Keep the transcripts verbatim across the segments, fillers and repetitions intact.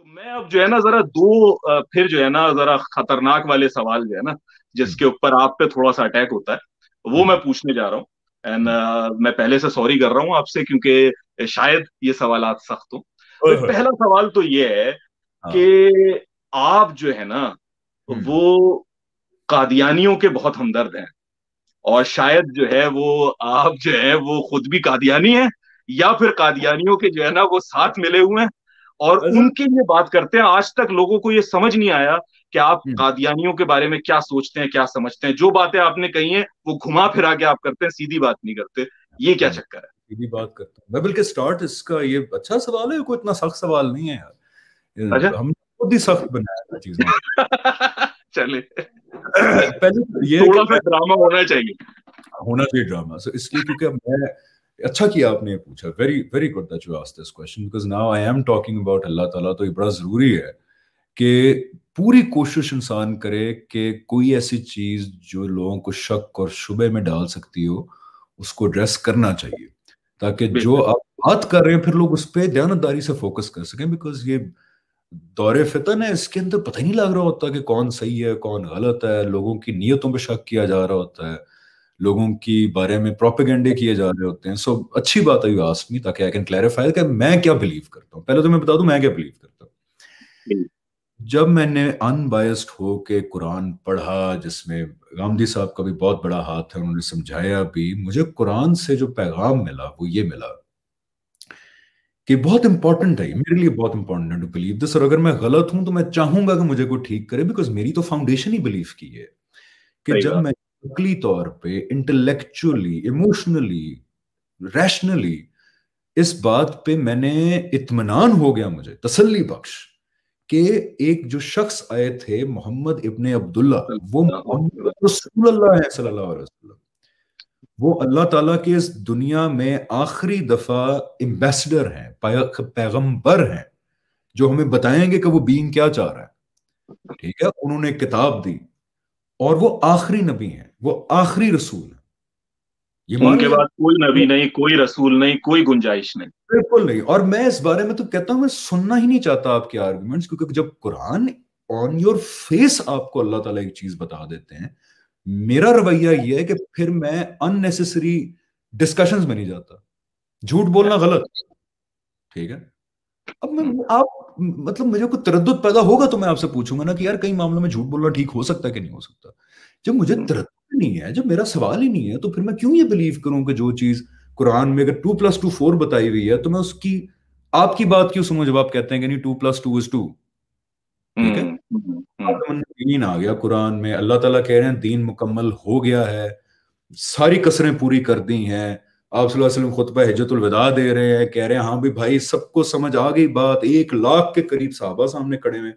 तो मैं अब जो है ना जरा दो फिर जो है ना जरा खतरनाक वाले सवाल जो है ना जिसके ऊपर आप पे थोड़ा सा अटैक होता है वो मैं पूछने जा रहा हूँ। एंड uh, मैं पहले से सॉरी कर रहा हूँ आपसे क्योंकि शायद ये सवाल सख्त हो। तो पहला सवाल तो ये है कि आप जो है ना वो कादियानियों के बहुत हमदर्द हैं और शायद जो है वो आप जो है वो खुद भी कादियानी हैं या फिर कादियानियों के जो है ना वो साथ मिले हुए हैं और उनके लिए बात करते हैं। आज तक लोगों को ये समझ नहीं आया कि आप कादियानियों के बारे में क्या सोचते हैं, क्या समझते हैं। जो बातें आपने कही हैं वो घुमा फिरा के आप करते हैं, सीधी बात नहीं करते। ये क्या चक्कर है? सीधी बात करता हूं मैं बिल्कुल स्टार्ट। इसका ये अच्छा सवाल है, कोई इतना सख्त सवाल नहीं है यार, हम खुद ही सख्त बनाया चीज। चले पहले ये थोड़ा सा ड्रामा होना चाहिए, होना चाहिए ड्रामा। सो इसलिए क्योंकि मैं अच्छा किया आपने पूछा। Very very good that you asked this question because now I am talking about Allah Ta'ala. तो ये बड़ा जरूरी है कि पूरी कोशिश इंसान करे कि कोई ऐसी चीज जो लोगों को शक और शुबे में डाल सकती हो उसको एड्रेस करना चाहिए, ताकि जो आप बात कर रहे हैं फिर लोग उस पर ध्यानदारी से फोकस कर सकें। बिकॉज ये दौरे फितन है, इसके अंदर पता ही नहीं लग रहा होता कि कौन सही है कौन गलत है। लोगों की नीयतों पर शक किया जा रहा होता है, लोगों की बारे में प्रोपेगेंडे किए जा रहे होते हैं। सो so, अच्छी बात है यू आस्क्ड मी ताकि आई कैन क्लैरिफाई कि मैं क्या बिलीव करता हूँ। पहले तो मैं बता दूं मैं क्या बिलीव करता हूँ। जब मैंने अनबायस्ड होके कुरान पढ़ा, जिसमें गांधी साहब का भी बहुत बड़ा हाथ है, उन्होंने समझाया भी, मुझे कुरान से जो पैगाम मिला वो ये मिला कि बहुत इंपॉर्टेंट है, मेरे लिए बहुत इंपॉर्टेंट है टू बिलीव दिस। और अगर मैं गलत हूं तो मैं चाहूंगा कि मुझे कोई ठीक करे, बिकॉज मेरी तो फाउंडेशन ही बिलीव की है कि जब मैं अकली तौर पे, इंटेलेक्चुअली, इमोशनली, रैशनली इस बात पे मैंने इत्मीनान हो गया, मुझे तसल्ली बख्श कि एक जो शख्स आए थे मोहम्मद इब्ने अब्दुल्ला, वो मोहम्मद रसूलुल्लाह है सल्लल्लाहु अलैहि वसल्लम, वो अल्लाह ताला के इस दुनिया में आखिरी दफा एम्बेसडर हैं, पैगंबर हैं, जो हमें बताएंगे कि वो बीन क्या चाह रहा है। ठीक है, उन्होंने किताब दी और वो आखिरी नबी हैं, वो आखिरी रसूल हैं। ये उनके बाद कोई नबी नहीं, कोई रसूल नहीं, कोई गुंजाइश नहीं, बिल्कुल नहीं। और मैं इस बारे में तो कहता हूं मैं सुनना ही नहीं चाहता आपके आर्गुमेंट्स, क्योंकि जब कुरान ऑन योर फेस आपको अल्लाह ताला एक चीज बता देते हैं, मेरा रवैया ये है कि फिर मैं अननेसेसरी डिस्कशंस में नहीं जाता। झूठ बोलना गलत, ठीक है। अब मैं आप मतलब मुझे कोई तरद्दुद पैदा होगा तो मैं आपसे पूछूंगा ना कि यार कई मामलों में झूठ बोलना ठीक हो सकता है कि नहीं हो सकता। जब मुझे तरद्दुद नहीं है, जब मेरा सवाल ही नहीं है, तो फिर मैं क्यों ये बिलीव करूं कि जो चीज कुरान में अगर टू प्लस टू फोर बताई हुई है तो मैं उसकी आपकी बात क्यों सुनूं जब आप कहते हैं कि नहीं two plus two is two. ठीक है, दीन आ गया कुरान में, अल्लाह ताला कह रहे हैं दीन मुकम्मल हो गया है, सारी कसरें पूरी कर दी हैं। आप सल्लल्लाहु अलैहि वसल्लम खुतबा हिज्जतुल विदा दे रहे हैं, कह रहे हैं हाँ भी भाई सबको समझ आ गई बात, एक लाख के करीब सहाबा सामने खड़े हुए,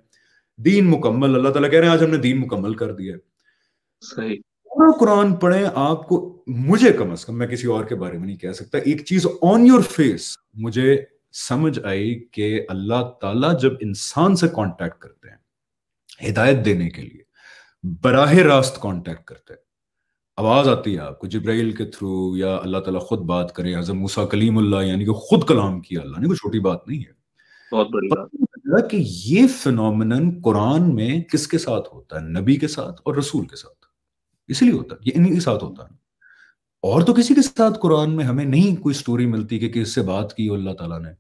दीन मुकम्मल। अल्लाह ताला कह रहे हैं आज हमने दीन मुकम्मल कर दिया। सही पूरा कुरान पढ़े आपको, मुझे कम से कम, मैं किसी और के बारे में नहीं कह सकता, एक चीज ऑन योर फेस मुझे समझ आई कि अल्लाह ताला जब इंसान से कांटेक्ट करते हैं हिदायत देने के लिए, बराह रास्त कांटेक्ट करते हैं, आवाज आती है आपको जिब्राइल के थ्रू या अल्लाह ताला खुद बात करे, हज़रत मूसा कलीमुल्लाह यानी कि खुद कलाम किया अल्लाह ने, कोई छोटी बात नहीं है। बहुत बड़ी बात कि ये फिनोमिनन कुरान में किसके साथ होता है? नबी के साथ और रसूल के साथ, इसीलिए होता है, ये इन्हीं के साथ होता है। और तो किसी के साथ कुरान में हमें नहीं कोई स्टोरी मिलती कि किससे बात की अल्लाह ताला ने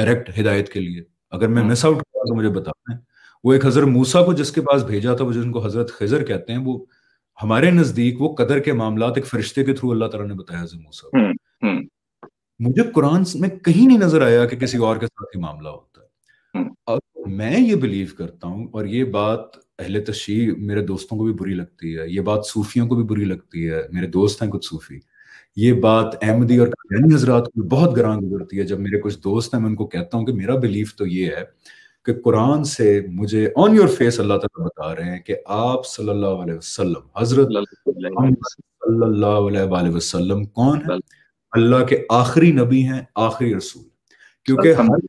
डायरेक्ट हिदायत के लिए। अगर मैं मिस आउट करा तो मुझे बताना है। वो एक हजरत मूसा को जिसके पास भेजा था, वो जिनको हजरत खिजर कहते हैं, वो हमारे नजदीक वो कदर के मामलात एक फरिश्ते के थ्रू अल्लाह ताला ने बताया हजरत मूसा को। मुझे कुरान में कहीं नहीं नजर आया कि किसी और के साथ ये मामला होता है। और मैं ये बिलीव करता हूँ, और ये बात अहले तशरीह मेरे दोस्तों को भी बुरी लगती है, ये बात सूफियों को भी बुरी लगती है, मेरे दोस्त हैं कुछ सूफी, ये बात अहमदी और कादियानी हजरात को बहुत गरां गुजरती है। जब मेरे कुछ दोस्त हैं मैं उनको कहता हूँ कि मेरा बिलीफ तो ये है कि कुरान से मुझे ऑन योर फेस अल्लाह ताला बता रहे हैं कि आप सल्लल्लाहु अलैहि वसल्लम, हजरत सल्लल्लाहु अलैहि वसल्लम कौन है? अल्लाह के आखिरी नबी हैं, आखिरी रसूल। क्योंकि हर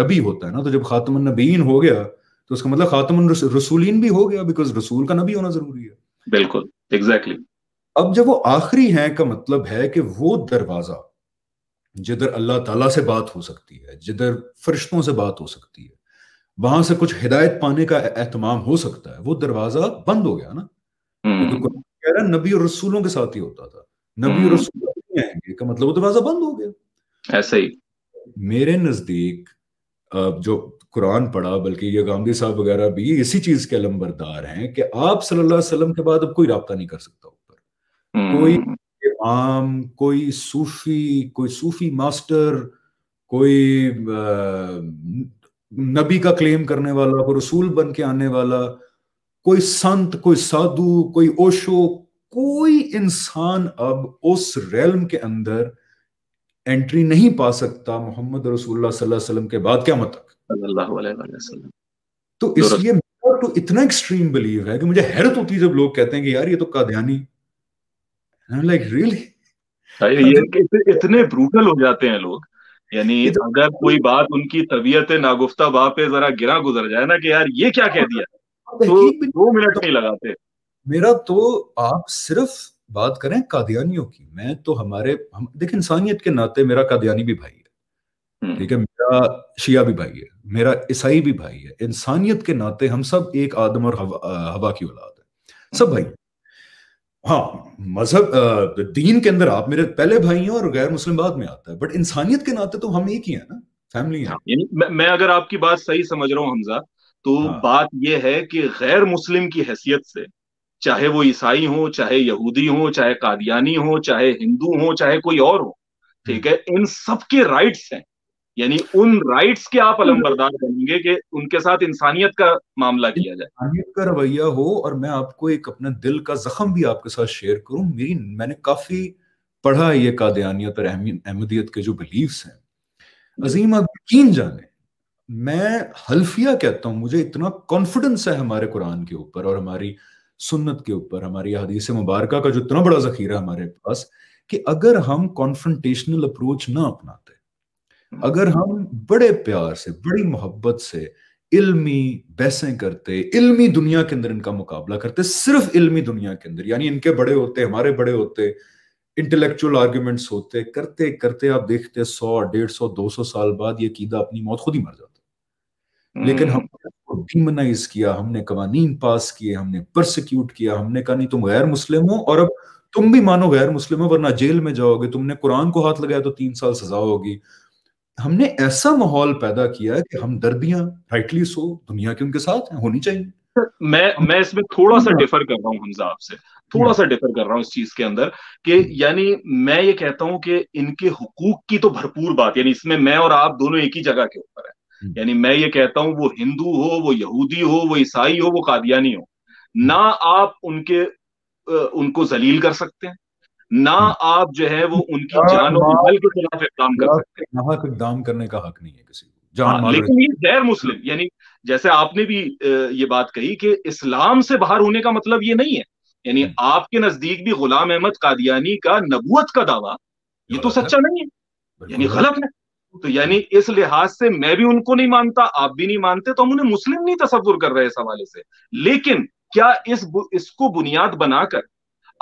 नबी होता है ना, तो जब खातम-उन-नबीयीन हो गया तो उसका मतलब खातम-उन-रसूलीन भी हो गया, बिकॉज रसूल का नबी होना जरूरी है। बिल्कुल, एग्जैक्टली। अब जब वो आखिरी है का मतलब है कि वो दरवाजा जिधर अल्लाह ताला से बात हो सकती है, जिधर फरिश्तों से बात हो सकती है, वहां से कुछ हिदायत पाने का एहतमाम हो सकता है, वो दरवाजा बंद हो गया ना। तो कह रहा है नबी और रसूलों के साथ ही होता था, नबी और रसूल नहीं आएंगे का मतलब वो दरवाजा बंद हो गया। ऐसा ही मेरे नजदीक जो कुरान पढ़ा, बल्कि ये गांधी साहब वगैरह भी इसी चीज के अलमबरदार हैं कि आप सल्लल्लाहु अलैहि वसल्लम के बाद अब कोई राब्ता नहीं कर सकता ऊपर, कोई इमाम, कोई सूफी, कोई सूफी मास्टर, कोई नबी का क्लेम करने वाला, कोई रसूल बन के आने वाला, कोई संत, कोई साधु, कोई ओशो, कोई इंसान अब उस रेलम के अंदर एंट्री नहीं पा सकता मोहम्मद रसूलुल्लाह सल्लल्लाहु अलैहि वसल्लम के बाद क़यामत तक सल्लल्लाहु अलैहि वसल्लम। तो इसलिए मेरा तो इतना एक्सट्रीम बिलीव है कि मुझे हैरत होती है जब लोग कहते हैं कि यार ये तो कादियानी, लाइक रियली ये इतने ब्रूटल हो जाते हैं लोग। यानी अगर कोई बात उनकी तबीयत नागुफ्ता बा पे जरा गिरा गुजर जाए ना कि यार ये क्या कह दिया, तो दो मिनट नहीं लगाते। मेरा तो आप सिर्फ बात करें कादियानियों की, मैं तो हमारे हम देख इंसानियत के नाते मेरा कादियानी भी भाई है, ठीक है, मेरा शिया भी भाई है, मेरा ईसाई भी भाई है, इंसानियत के नाते हम सब एक आदम और हवा, हवा की औलाद है, सब भाई। हाँ, मजहब दीन के अंदर आप मेरे पहले भाई हैं और गैर मुस्लिम बाद में आता है, बट इंसानियत के नाते तो हम एक ही है ना, फैमिली है। हाँ, मैं अगर आपकी बात सही समझ रहा हूँ हमजा तो हाँ। बात यह है कि गैर मुस्लिम की हैसियत से चाहे वो ईसाई हो, चाहे यहूदी हो, चाहे कादियानी हो, चाहे हिंदू हो, चाहे कोई और हो, ठीक है, इन सबके राइट्स हैं। यानी उन राइट्स के आप अलमबरदार बनेंगे कि उनके साथ इंसानियत का मामला किया जाए, इंसानियत का रवैया हो। और मैं आपको एक अपना दिल का जख्म भी आपके साथ शेयर करूं, मेरी मैंने काफी पढ़ा ये कादियानियत और अहमदियत के जो बिलीव्स हैं, अजीम आप यकीन जाने मैं हल्फिया कहता हूं, मुझे इतना कॉन्फिडेंस है हमारे कुरान के ऊपर और हमारी सुन्नत के ऊपर, हमारी हदीस मुबारक का जो इतना बड़ा जखीरा हमारे पास, कि अगर हम कॉन्फ्रंटेशनल अप्रोच ना अपनाते, अगर हम बड़े प्यार से, बड़ी मोहब्बत से इल्मी बहसें करते, इल्मी दुनिया के अंदर इनका मुकाबला करते, सिर्फ इल्मी दुनिया के अंदर, यानी इनके बड़े होते, हमारे बड़े होते, इंटेलेक्चुअल आर्ग्यूमेंट्स होते, करते करते आप देखते सौ डेढ़ सौ दो सौ साल बाद ये कीदा अपनी मौत खुद ही मर जाता। लेकिन हमने डिमोनाइज किया, हमने कवानीन पास किए, हमने परसिक्यूट किया, हमने कहा नहीं तुम गैर मुस्लिम हो और अब तुम भी मानो गैर मुस्लिम हो वरना जेल में जाओगे, तुमने कुरान को हाथ लगाया तो तीन साल सजा होगी। हमने ऐसा माहौल पैदा किया कि हम दर्दियां राइटली सो दुनिया के उनके साथ होनी चाहिए। मैं मैं इसमें थोड़ा सा डिफर कर रहा हूँ हमजा आपसे, थोड़ा सा डिफर कर रहा हूँ इस चीज के अंदर कि यानी मैं ये कहता हूँ कि इनके हुकूक की तो भरपूर बात, यानी इसमें मैं और आप दोनों एक ही जगह के ऊपर है। यानी मैं ये कहता हूं वो हिंदू हो, वो यहूदी हो, वो ईसाई हो, वो कादियानी हो, ना आप उनके उनको जलील कर सकते हैं, ना आप जो है वो उनकी जान और माल के खिलाफ इक़दाम कर सकते हैं। इक़दाम करने का हक नहीं है किसी को जान माल, लेकिन ये गैर मुस्लिम, यानी जैसे आपने भी ये बात कही कि इस्लाम से बाहर होने का मतलब ये नहीं है। यानी आपके नजदीक भी गुलाम अहमद कादियानी का नबूवत का दावा ये तो सच्चा नहीं है, यानी गलत है। तो यानी इस लिहाज से मैं भी उनको नहीं मानता, आप भी नहीं मानते, तो हम उन्हें मुस्लिम नहीं तस्वुर कर रहे इस हवाले से। लेकिन क्या इस इसको बुनियाद बनाकर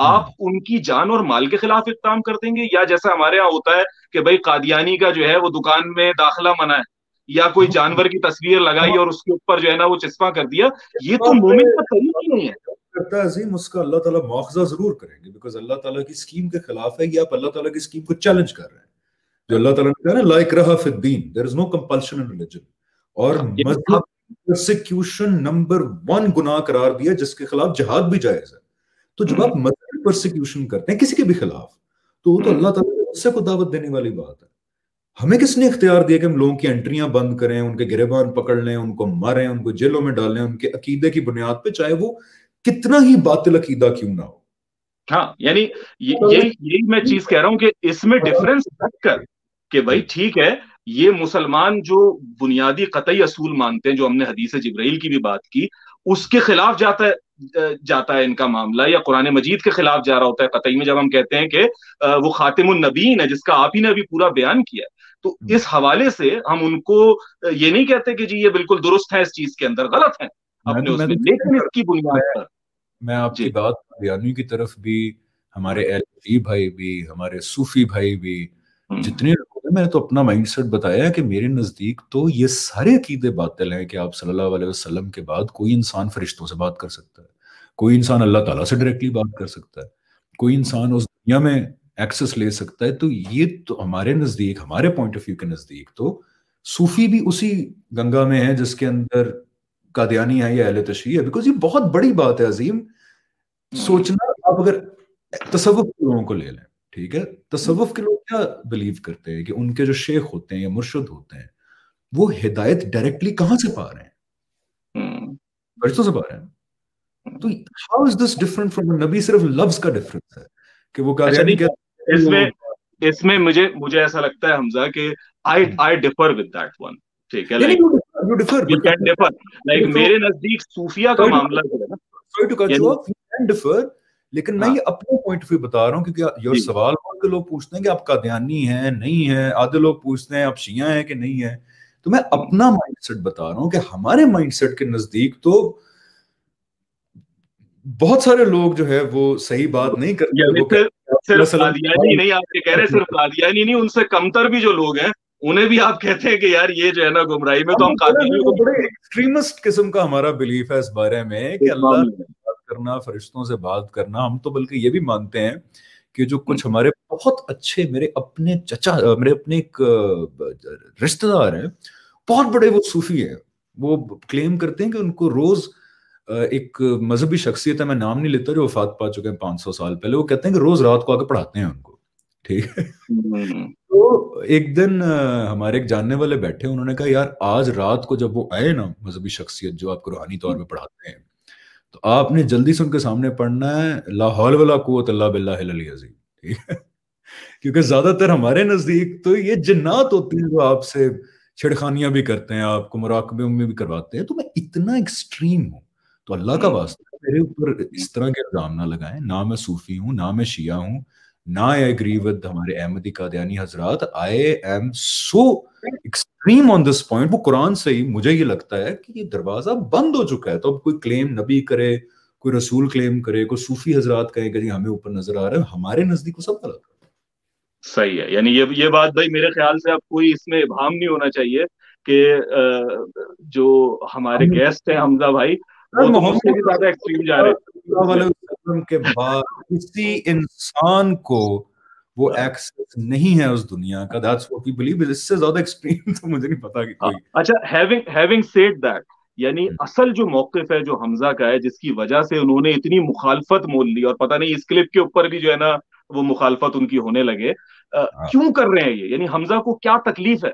आप उनकी जान और माल के खिलाफ इक़्तिदाम कर देंगे? या जैसा हमारे यहाँ होता है कि भाई कादियानी का जो है वो दुकान में दाखिला मना है, या कोई जानवर की तस्वीर लगाई और उसके ऊपर जो है ना वो चिस्पा कर दिया, ये तो मोमिन का तरीका ही नहीं है। करता अजीम उसका अल्लाह ताला मुआवजा जरूर करेंगे, बिकॉज अल्लाह ताला की स्कीम के खिलाफ है। ये आप अल्लाह ताला की स्कीम को चैलेंज कर रहे हैं, जो अल्लाह ताला ने कहा ना लाइक रहा फिद्दीन, there is no compulsion in religion, और मजहब परसिक्यूशन नंबर वन गुनाह करार दिया जिसके खिलाफ जिहाद भी जायज है। तो जब आप मजहब परसिक्यूशन करते हैं किसी के भी खिलाफ, तो वो तो अल्लाह ताला के गुस्से को दावत देने वाली बात है। हमें किसने इख्तियार दिया कि हम लोगों की एंट्रियां बंद करें, उनके गिरेबान पकड़ लें, उनको मारें, उनको जेलों में डालें उनके अकीदे की बुनियाद पर, चाहे वो कितना ही बातिल अकीदा क्यों ना हो। हाँ, यानी यही यही मैं चीज कह रहा हूँ कि इसमें डिफरेंस रखकर कि भाई ठीक है, ये मुसलमान जो बुनियादी कतई असूल मानते हैं, जो हमने हदीस जिब्राइल की भी बात की, उसके खिलाफ जाता है जाता है इनका मामला, या कुरान मजीद के खिलाफ जा रहा होता है कतई में, जब हम कहते हैं कि वो खातिमुन नबीन है जिसका आप ही ने अभी पूरा बयान किया। तो इस हवाले से हम उनको ये नहीं कहते कि जी ये बिल्कुल दुरुस्त है, इस चीज के अंदर गलत है अपने उसमें, लेकिन इसकी बुनियाद पर मैं आपकी बात कादियानियों की तरफ भी, हमारे एलजी भाई भी, हमारे सूफी भाई भी, जितने लोग मैंने तो अपना माइंडसेट बताया कि मेरे नज़दीक तो ये सारे अकीदे बातिल हैं कि आप सल्लल्लाहु अलैहि वसल्लम के बाद कोई इंसान फरिश्तों से बात कर सकता है, कोई इंसान अल्लाह ताला से डायरेक्टली बात कर सकता है, कोई इंसान उस दुनिया में एक्सेस ले सकता है। तो ये तो हमारे नज़दीक, हमारे पॉइंट ऑफ व्यू के नज़दीक तो सूफी भी उसी गंगा में है जिसके अंदर कादियानी है या अहले तशरीह है। बिकॉज ये बहुत बड़ी बात है अजीम। सोचना, आप अगर तसव्वुफ के लोगों को ले लें, ठीक है, तसव्वुफ के लोग क्या बिलीव करते हैं कि उनके जो शेख होते हैं या मुर्शद होते हैं वो हिदायत डायरेक्टली कहाँ से पा रहे हैं? फरिश्तों से पा रहे हैं। तो how is this different from नबी? सिर्फ लफ्ज का डिफरेंस है कि वो कादियानी क्या। इसमें इसमें मुझे मुझे ऐसा लगता है हमजा कि I I differ with that one, ठीक है, like you differ, you can differ, like मेरे नजदीक सूफिया का मामला जो है ना, sorry to cut you off, you can differ, लेकिन मैं ये अपने पॉइंट ऑफ व्यू बता रहा हूँ क्योंकि योर सवाल बहुत के लोग पूछते हैं कि आप कादियानी हैं नहीं है, आधे लोग पूछते हैं आप शिया हैं कि नहीं है। तो मैं अपना माइंडसेट बता रहा हूँ कि हमारे माइंडसेट के नजदीक तो बहुत सारे लोग जो है वो सही बात नहीं करते। सिर्फ कादियानी नहीं, आप कह रहे सिर्फ कादियानी नहीं, उनसे कमतर भी जो लोग हैं उन्हें भी आप कहते हैं कि यार ये जो है ना गुमराही में, तो हम कादियानी को बड़े एक्सट्रीमिस्ट किस्म का हमारा बिलीफ है इस बारे में कि अल्लाह से बात करना, फरिश्तों से बात करना। हम तो बल्कि ये भी मानते हैं कि जो कुछ हमारे बहुत अच्छे, मेरे अपने चचा, मेरे अपने एक रिश्तेदार हैं बहुत बड़े, वो सूफी हैं, वो क्लेम करते हैं कि उनको रोज एक मजहबी शख्सियत है, मैं नाम नहीं लेता, जो वफात पा चुके हैं पाँच सौ साल पहले, वो कहते हैं कि रोज रात को आकर पढ़ाते हैं उनको, ठीक है। तो एक दिन हमारे एक जानने वाले बैठे, उन्होंने कहा यार आज रात को जब वो आए ना मजहबी शख्सियत जो आपको रूहानी तौर पर पढ़ाते हैं, तो आपने जल्दी से उनके सामने पढ़ना है ला हौल वला कुव्वत इल्ला बिल्लाह अल-अली अज़ीम, ठीक है, क्योंकि ज्यादातर हमारे नजदीक तो ये जिन्नात होती है जो आपसे छेड़खानियां भी करते हैं, आपको मुराकबे में भी करवाते हैं। तो मैं इतना एक्सट्रीम हूँ, तो अल्लाह का वास्ता मेरे ऊपर इस तरह के इल्जाम ना लगाएं। ना मैं सूफी हूँ, ना मैं शिया हूँ, ना आई एग्री विद हमारे अहमदी कादियानी हजरात। I am so extreme on this point. वो कुरान से ही मुझे ये लगता है कि ये दरवाजा बंद हो चुका है। तो अब कोई क्लेम नबी करे, कोई रसूल क्लेम करे, कोई सूफी हजरात कहेगा जी हमें ऊपर नजर आ रहा है, हमारे नजदीक सब गलत सही है। यानी ये ये बात भाई मेरे ख्याल से अब कोई इसमें इबाम नहीं होना चाहिए कि जो हमारे गेस्ट हैं हमजा भाई मोहम्मद से ज़्यादा एक्सट्रीम जा रहे हैं के बाद किसी इंसान को वो एक्सेस नहीं है उस दुनिया का। That's what we believe. इससे ज़्यादा एक्सट्रीम तो मुझे नहीं पता कि कोई। अच्छा, हैविंग हैविंग सेड दैट, यानी असल जो मौक़िफ़ है जो हमजा का है, जिसकी वजह से उन्होंने इतनी मुखालफत मोल ली, और पता नहीं इस क्लिप के ऊपर भी जो है ना वो मुखालफत उनकी होने लगे, क्यों कर रहे हैं ये? यानी हमजा को क्या तकलीफ है?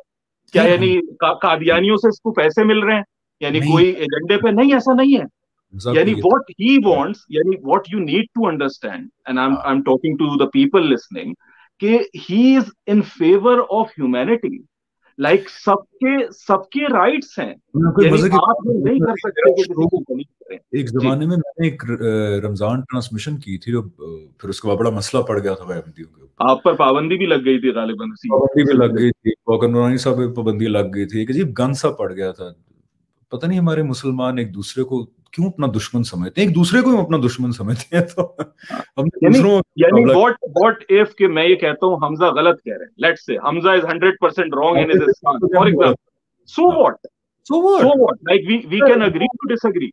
क्या यानी कादियानियों से इसको पैसे मिल रहे हैं? यानी कोई एजेंडे पे नहीं, ऐसा नहीं है। यानी व्हाट ही वांट्स, यानी what you need to understand, and I am I am talking to the people listening, कि he is in favour of humanity. Like सबके सबके राइट्स हैं, आप नहीं कर सकते। एक जमाने में मैंने एक रमजान ट्रांसमिशन की थी, जो फिर उसके बाद बड़ा मसला पड़ गया था। आप पर पाबंदी भी लग गई थी, गालिबन पाबंदी भी लग गई थी, वकनरानी साहब पे पाबंदी लग गई थी, एक अजीब गंसा पड़ गया था। पता नहीं हमारे मुसलमान एक दूसरे को क्यों अपना दुश्मन समझते हैं, एक दूसरे को हम अपना दुश्मन समझते हैं। तो यानी व्हाट व्हाट इफ के मैं ये कहता हूं हमजा गलत कह रहे हैं, let's say Hamza is hundred percent wrong in his stand, for example, so what so what like we we can agree to disagree.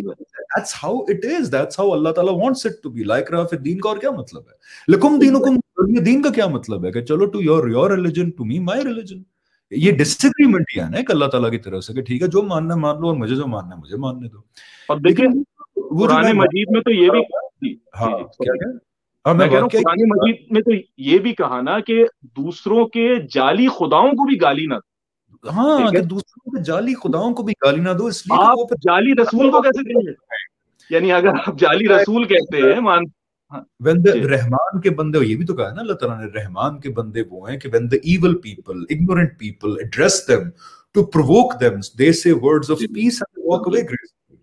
That's how it is, that's how Allah Ta'ala wants it to be. Like रफी दीन का और क्या मतलब है? लकुम दीनुकुम, ये दीन का क्या मतलब है कि चलो to your your religion, to me my religion. ये डिसएग्रीमेंट ही है ना अल्लाह ताला की तरफ से कि ठीक है जो मानना मान लो और मुझे जो मानना है मुझे मानने दो। और देखिए कुरान मजीद में तो ये भी हाँ, क्या क्या? हाँ, मैं कह रहा हूँ कुरान मजीद में तो ये भी कहा ना कि दूसरों के जाली खुदाओं को भी गाली ना दो। हाँ, दूसरों के जाली खुदाओं को भी गाली ना दो। इसलिए आप जाली रसूल को कैसे कहेंगे? यानी अगर आप जाली रसूल कहते हैं, मान When the रहमान के बंदे, ये भी तो कहा है ना अल्लाह ताला ने, रहमान के बंदे वो हैं कि when the evil people, ignorant people address them to provoke them, they say words of peace and walk away gracefully.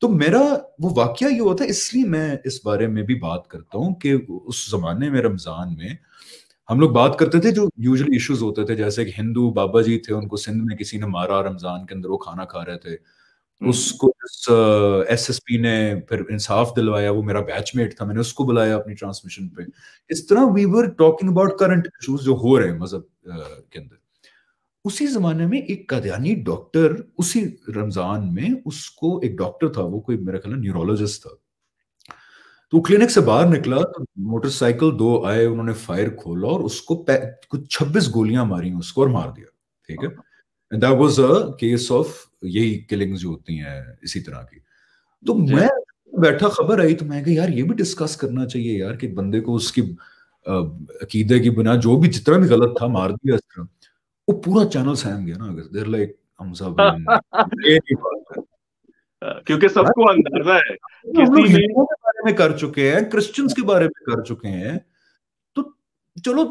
तो मेरा वो वाकया ये होता है, इसलिए मैं इस बारे में भी बात करता हूँ कि उस जमाने में रमजान में हम लोग बात करते थे जो यूजुअली इश्यूज होते थे, जैसे कि हिंदू बाबा जी थे, उनको सिंध में किसी ने मारा रमजान के अंदर, वो खाना खा रहे थे, उसको एसएसपी ने फिर इंसाफ दिलवाया, वो मेरा बैचमेट था, मैंने उसको बुलाया अपनी ट्रांसमिशन पे। इस तरह we were talking about current issues जो हो रहे हैं मजहब के अंदर। उसी जमाने में एक कादियानी डॉक्टर, उसी रमजान में उसको एक डॉक्टर था, वो कोई मेरा ख्याल न्यूरोलॉजिस्ट था, तो क्लिनिक से बाहर निकला तो मोटरसाइकिल दो आए, उन्होंने फायर खोला और उसको कुछ छब्बीस गोलियां मारी उसको और मार दिया। ठीक है, and that was a case of यही किलिंग्स जो होती हैं इसी तरह की। तो मैं बैठा, खबर आई तो मैं कहा यार ये भी डिस्कस करना चाहिए यार कि बंदे को उसकी अकीदे की बिना जो भी जितना भी गलत था मार दिया इस तरह। वो पूरा चैनल सहम गया ना, अगर देर लाइक हम सब क्योंकि सबको अंदाजा है, किसी ने के बारे में कर चुके हैं, क्रिश्चियंस के बारे में कर चुके हैं, तो चलो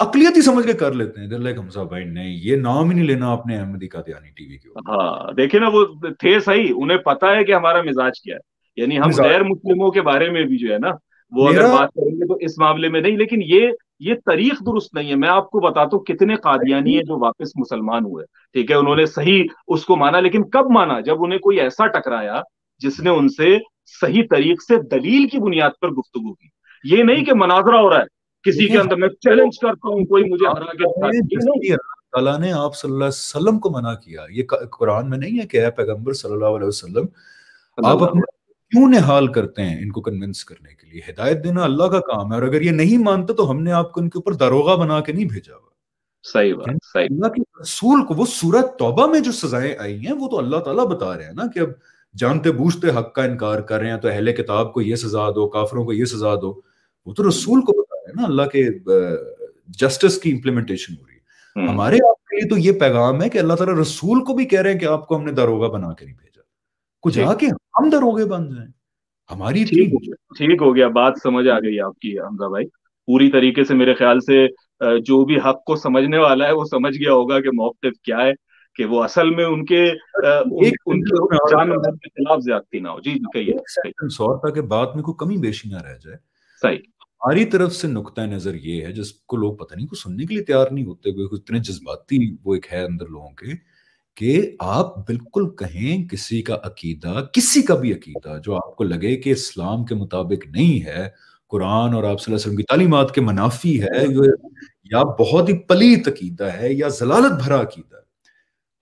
अकलियत ही समझ के कर लेते हैं। लाइक हमजा भाई नहीं, ये नाम ही नहीं लेना आपने अहमदी कादियानी टीवी के ऊपर। हाँ देखिए ना, वो थे सही, उन्हें पता है कि हमारा मिजाज क्या है, यानी हम गैर मुस्लिमों के बारे में भी जो है ना वो अगर बात करेंगे तो इस मामले में नहीं। लेकिन ये ये तारीख दुरुस्त नहीं है। मैं आपको बताता हूँ कितने कादियानी है जो वापस मुसलमान हुए। ठीक है, उन्होंने सही उसको माना, लेकिन कब माना? जब उन्हें कोई ऐसा टकराया जिसने उनसे सही तरीके से दलील की बुनियाद पर गुफ्तगू की। ये नहीं कि मनाजरा हो रहा है किसी के अंदर, मैं चैलेंज करता हूँ कोई मुझे हरा के। अल्लाह ने आप सल्लल्लाहु अलैहि वसल्लम को मना किया, ये कुरान में नहीं है कि पैगम्बर सल्लल्लाहु अलैहि वसल्लम आप क्यों निहाल करते हैं इनको कन्विंस करने के लिए। हिदायत देना अल्लाह का काम है, और अगर ये नहीं मानते तो हमने आपको इनके ऊपर दरोगा बना के नहीं भेजा हुआ। सही बात, सही। अल्लाह के रसूल को वो सूरह तौबा में जो सजाएं आई हैं वो तो अल्लाह ताला बता रहे हैं ना कि अब जानते बूझते हक का इनकार कर रहे हैं तो अहले किताब को ये सजा दो, काफिरों को ये सजा दो। वो तो रसूल को बता रहे हैं ना, अल्लाह के जस्टिस की इम्प्लीमेंटेशन हो रही है। हमारे आपके लिए तो ये पैगाम है कि अल्लाह ताला रसूल को भी कह रहे हैं कि आपको हमने दरोगा बना के नहीं भेजा, कुछ आके हम दरोगे बन जाएं। हमारी ठीक ठीक हो गया, बात समझ आ गई आपकी हमजा भाई पूरी तरीके से। मेरे ख्याल से जो भी हक को समझने वाला है वो समझ गया होगा कि मौक़िफ़ क्या है, कि वो असल में उनके एक उनके जान के खिलाफ ज़्यादती ना हो। जी कहिए, बात में कोई कमी बेशी ना रह जाए। सही, हमारी तरफ से नुक्ता नजर ये है जिसको लोग पता नहीं को सुनने के लिए तैयार नहीं होते, कोई इतने जज्बाती वो एक है अंदर लोगों के, कि आप बिल्कुल कहें किसी का अकीदा, किसी का भी अकीदा जो आपको लगे कि इस्लाम के मुताबिक नहीं है, कुरान और आप सल्लल्लाहु अलैहि वसल्लम की तालीमात के मुनाफी है, या बहुत ही पलीत अकीदा है, या जलालत भरा अकीदा है।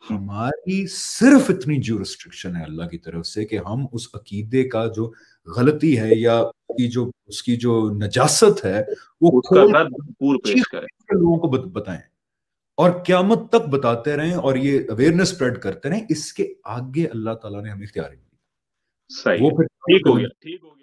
हमारी सिर्फ इतनी जो रिस्ट्रिक्शन है अल्लाह की तरफ से कि हम उस अकीदे का जो गलती है या उसकी जो उसकी जो नजासत है वो लोगों को बताएं और क़यामत तक बताते रहें और ये अवेयरनेस स्प्रेड करते रहें। इसके आगे अल्लाह ताला ने हमें इख्तियार दिया। सही, वो फिर ठीक हो गया, ठीक हो गया।